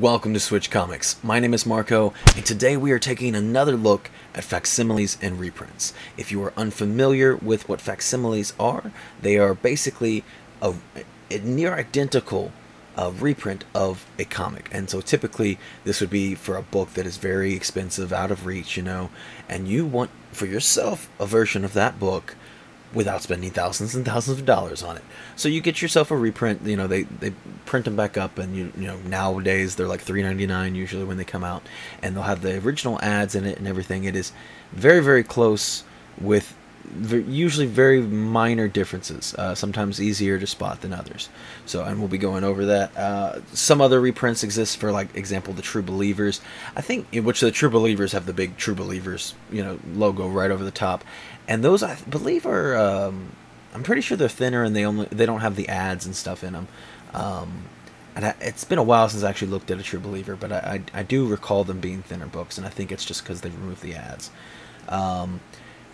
Welcome to Switch Comics. My name is Marco, and today we are taking another look at facsimiles and reprints. If you are unfamiliar with what facsimiles are, they are basically a near identical reprint of a comic. And so typically this would be for a book that is very expensive, out of reach, you know, and you want for yourself a version of that book without spending thousands and thousands of dollars on it. So you get yourself a reprint, you know, they print them back up, and you know nowadays they're like $3.99 usually when they come out, and they'll have the original ads in it and everything. It is very, very close with usually very minor differences, sometimes easier to spot than others. So, and we'll be going over that. Some other reprints exist for, like, example, the True Believers, I think, in which the True Believers have the big True Believers, you know, logo right over the top. And those, I believe, are, I'm pretty sure they're thinner, and they don't have the ads and stuff in them. And it's been a while since I actually looked at a True Believer, but I do recall them being thinner books, and I think it's just because they've removed the ads.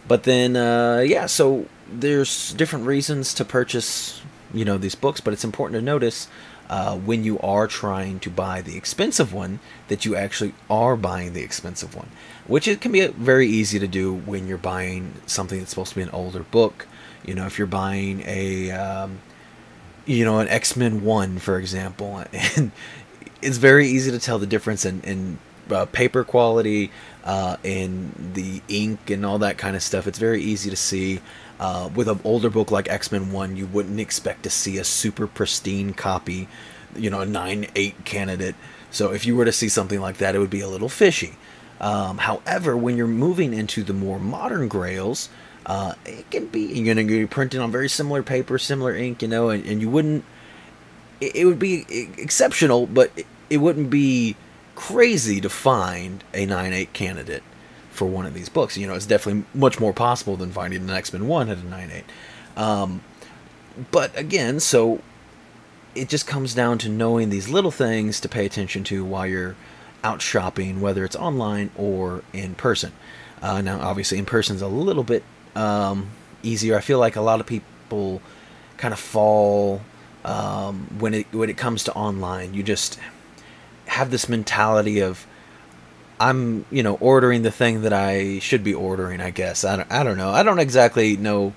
But then, yeah, so there's different reasons to purchase, you know, these books, but it's important to notice when you are trying to buy the expensive one that you actually are buying the expensive one, which it can be very easy to do when you're buying something that's supposed to be an older book. You know, if you're buying a, you know, an X-Men 1, for example, and it's very easy to tell the difference in paper quality, and the ink and all that kind of stuff. It's very easy to see. With an older book like X-Men 1, you wouldn't expect to see a super pristine copy, you know, a 9/8 candidate. So if you were to see something like that, it would be a little fishy. However, when you're moving into the more modern grails, it can be, you're going to be printed on very similar paper, similar ink, you know, and you wouldn't, it would be exceptional, but it wouldn't be crazy to find a 9/8 candidate for one of these books. You know, it's definitely much more possible than finding an X-Men 1 at a 9/8. But again, so it just comes down to knowing these little things to pay attention to while you're out shopping, whether it's online or in person. Now, obviously, in person's a little bit easier. I feel like a lot of people kind of fall when it comes to online. You just have this mentality of, I'm, you know, ordering the thing that I should be ordering, I guess. I don't know. I don't exactly know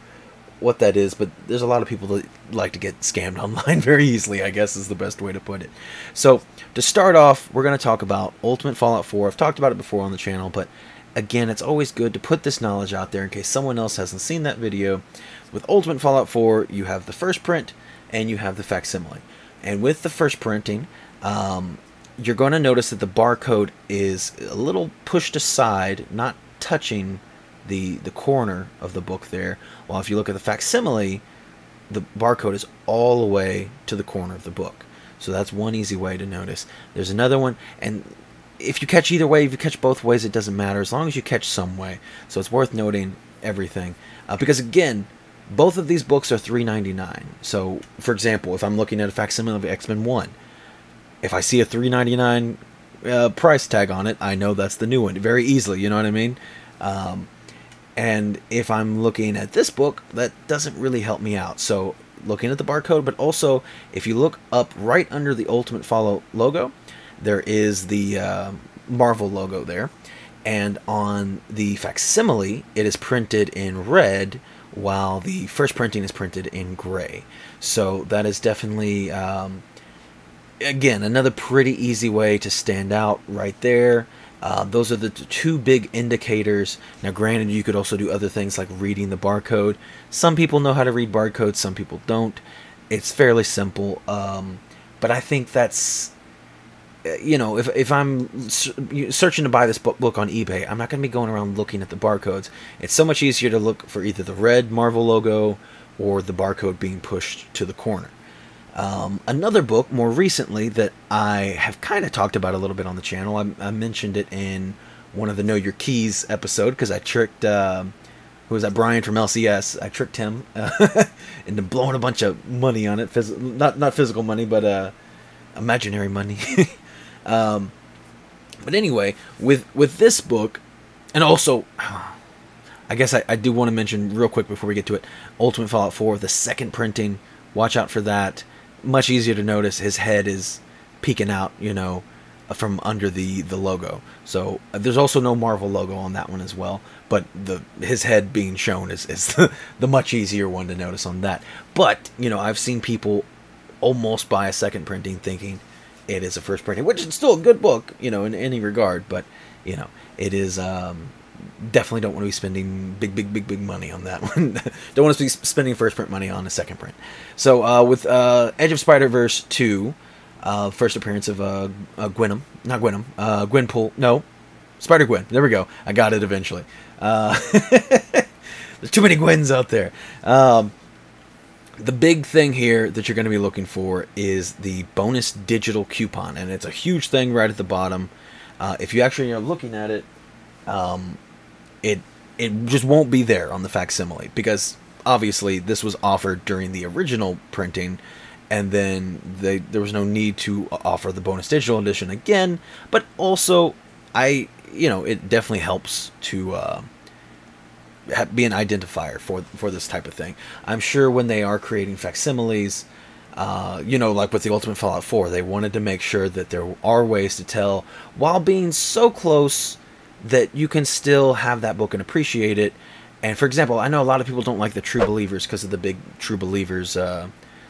what that is, but there's a lot of people that like to get scammed online very easily, I guess, is the best way to put it. So to start off, we're going to talk about Ultimate Fallout 4. I've talked about it before on the channel, but again, it's always good to put this knowledge out there in case someone else hasn't seen that video. With Ultimate Fallout 4, you have the first print and you have the facsimile. And with the first printing, you're going to notice that the barcode is a little pushed aside, not touching the corner of the book there. While if you look at the facsimile, the barcode is all the way to the corner of the book. So that's one easy way to notice. There's another one, and if you catch either way, if you catch both ways, it doesn't matter as long as you catch some way. So it's worth noting everything. Because again, both of these books are $3.99. So for example, if I'm looking at a facsimile of X-Men 1, if I see a $3.99 price tag on it, I know that's the new one very easily, you know what I mean? And if I'm looking at this book, that doesn't really help me out. So looking at the barcode, but also if you look up right under the Ultimate Fallout logo, there is the Marvel logo there. And on the facsimile, it is printed in red, while the first printing is printed in gray. So that is definitely... again, another pretty easy way to stand out right there. Those are the two big indicators. Now, granted, you could also do other things like reading the barcode. Some people know how to read barcodes, some people don't. It's fairly simple. But I think that's, you know, if I'm searching to buy this book on eBay, I'm not going to be going around looking at the barcodes. It's so much easier to look for either the red Marvel logo or the barcode being pushed to the corner. Another book more recently that I have kind of talked about a little bit on the channel, I mentioned it in one of the Know Your Keys episode, because I tricked, who was that, Brian from LCS, I tricked him into blowing a bunch of money on it, not physical money, but imaginary money. But anyway, with this book, and also... I guess I do want to mention real quick before we get to it, Ultimate Fallout 4, the second printing, watch out for that. Much easier to notice. His head is peeking out, you know, from under the logo. So there's also no Marvel logo on that one as well, but his head being shown is the much easier one to notice on that. But, you know, I've seen people almost buy a second printing thinking it is a first printing, which is still a good book, you know, in any regard, but, you know, it is... definitely don't want to be spending big money on that one. Don't want to be spending first print money on a second print. So with Edge of Spider-Verse 2, first appearance of Gwenum, not Gwenum, Gwenpool, no, Spider-Gwen, there we go, I got it eventually. There's too many Gwens out there. The big thing here that you're going to be looking for is the bonus digital coupon, and it's a huge thing right at the bottom. If you actually are looking at it, it just won't be there on the facsimile, because obviously this was offered during the original printing, and then there was no need to offer the bonus digital edition again. But also, you know, it definitely helps to be an identifier for this type of thing. I'm sure when they are creating facsimiles, you know, like with the Ultimate Fallout 4, they wanted to make sure that there are ways to tell while being so close that you can still have that book and appreciate it. And for example, I know a lot of people don't like the True Believers because of the big True Believers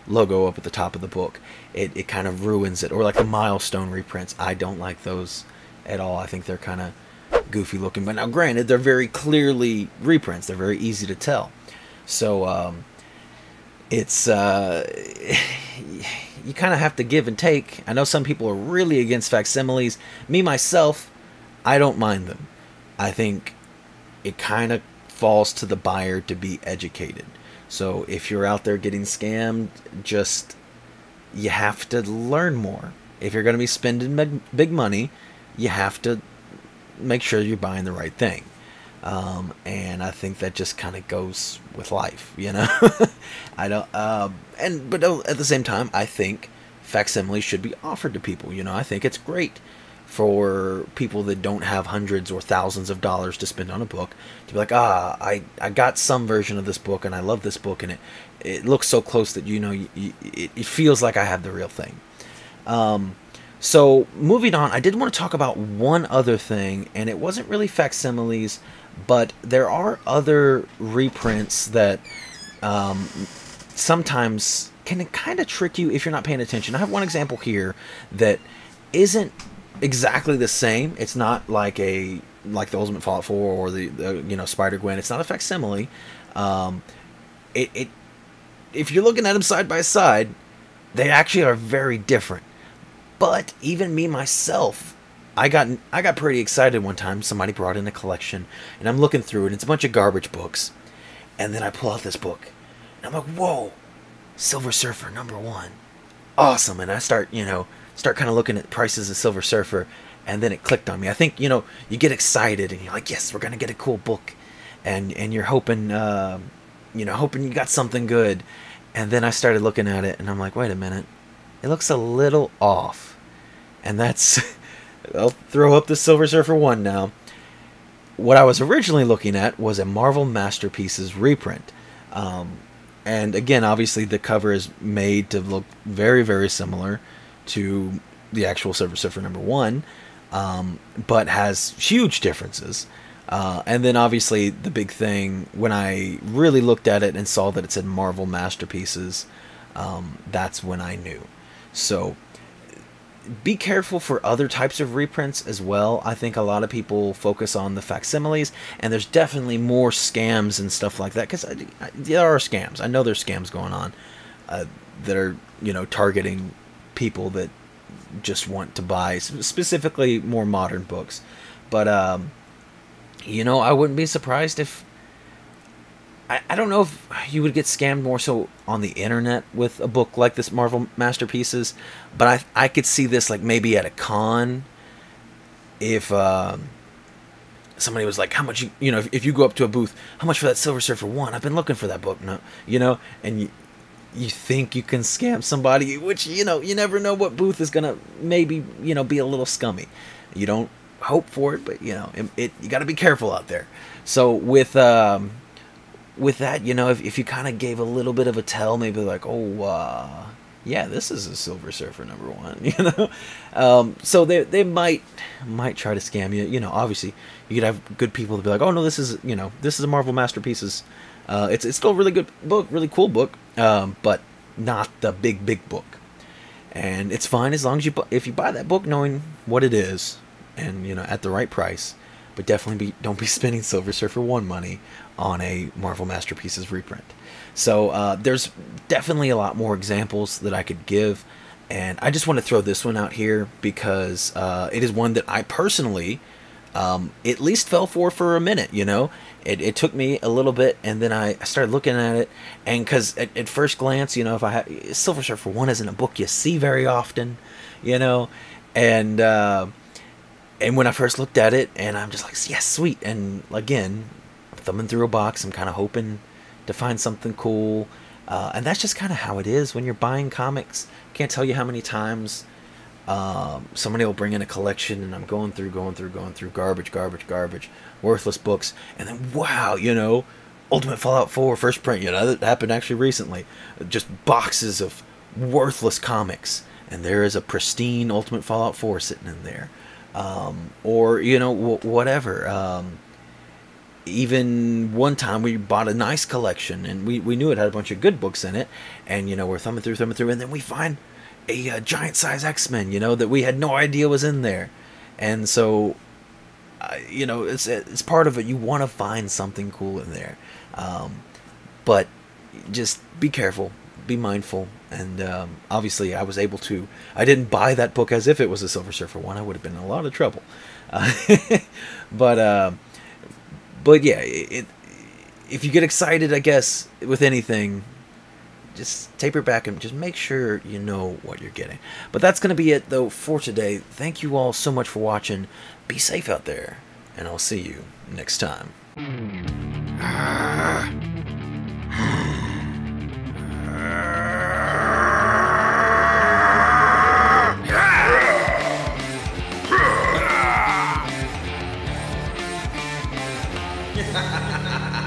logo up at the top of the book. It kind of ruins it. Or like the Milestone reprints. I don't like those at all. I think they're kind of goofy looking. But now granted, they're very clearly reprints. They're very easy to tell. So it's... you kind of have to give and take. I know some people are really against facsimiles. Me, myself... I don't mind them. I think it kind of falls to the buyer to be educated. So if you're out there getting scammed, you have to learn more. If you're going to be spending big money, you have to make sure you're buying the right thing. And I think that just kind of goes with life, you know. But at the same time, I think facsimile should be offered to people. You know, I think it's great for people that don't have hundreds or thousands of dollars to spend on a book to be like, I got some version of this book and I love this book, and it looks so close that, you know, it feels like I have the real thing. So moving on, I did want to talk about one other thing, and it wasn't really facsimiles, but there are other reprints that sometimes can kind of trick you if you're not paying attention. I have one example here that isn't exactly the same. It's not like like the Ultimate Fallout 4 or the you know, Spider-Gwen. It's not a facsimile. If you're looking at them side by side, they actually are very different. But even me myself, I got pretty excited one time. Somebody brought in a collection, and I'm looking through it. It's a bunch of garbage books, and then I pull out this book, and I'm like, whoa, Silver Surfer #1, awesome! And I start, you know, kind of looking at prices of Silver Surfer, and then it clicked on me. I think, you know, you get excited and you're like, yes, we're gonna get a cool book, and you're hoping, you know, hoping you got something good. And then I started looking at it, and I'm like, wait a minute, it looks a little off. And that's I'll throw up the Silver Surfer 1 now. What I was originally looking at was a Marvel Masterpieces reprint. And again, obviously the cover is made to look very, very similar to the actual Silver Surfer #1, but has huge differences. And then obviously the big thing, when I really looked at it and saw that it said Marvel Masterpieces, that's when I knew. So be careful for other types of reprints as well. I think a lot of people focus on the facsimiles, and there's definitely more scams and stuff like that, because there are scams. I know there's scams going on that are, you know, targeting people that just want to buy specifically more modern books. But you know, I wouldn't be surprised if I don't know if you would get scammed more so on the internet with a book like this Marvel Masterpieces, but I could see this, like, maybe at a con, if somebody was like, how much, you know, if you go up to a booth, how much for that Silver Surfer 1? I've been looking for that book. No, you know, and you think you can scam somebody, which, you know, you never know what booth is gonna maybe, you know, be a little scummy. You don't hope for it, but, you know, you got to be careful out there. So with that, you know, if you kind of gave a little bit of a tell, maybe like, oh, yeah, this is a Silver Surfer #1, you know. So they might try to scam you, you know. Obviously, you could have good people to be like, oh no, this is, you know, this is a Marvel Masterpieces. It's still a really good book, really cool book, but not the big book. And it's fine as long as if you buy that book knowing what it is, and you know, at the right price. But definitely don't be spending Silver Surfer 1 money on a Marvel Masterpieces reprint. So there's definitely a lot more examples that I could give, and I just want to throw this one out here because it is one that I personally at least fell for a minute, you know. It took me a little bit, and then I started looking at it, and because at first glance, you know, if I had Silver Surfer 1 isn't a book you see very often, you know, and when I first looked at it, and I'm just like, yes, sweet, and again, I'm thumbing through a box, I'm kind of hoping to find something cool, and that's just kind of how it is when you're buying comics. Can't tell you how many times somebody will bring in a collection, and I'm going through garbage, worthless books, and then wow, you know, Ultimate Fallout 4 first print, you know, that happened actually recently, just boxes of worthless comics, and there is a pristine Ultimate Fallout 4 sitting in there. Or, you know, whatever. Even one time we bought a nice collection, and we knew it had a bunch of good books in it, and, you know, we're thumbing through, and then we find a giant size X-Men, you know, that we had no idea was in there. And so, you know, it's part of it. You want to find something cool in there. But just be careful. Be mindful, and obviously I was able to. I didn't buy that book as if it was a Silver Surfer 1. I would have been in a lot of trouble. But yeah, if you get excited, I guess, with anything, just taper back and just make sure you know what you're getting. But that's going to be it, though, for today. Thank you all so much for watching. Be safe out there, and I'll see you next time. Ha ha ha ha!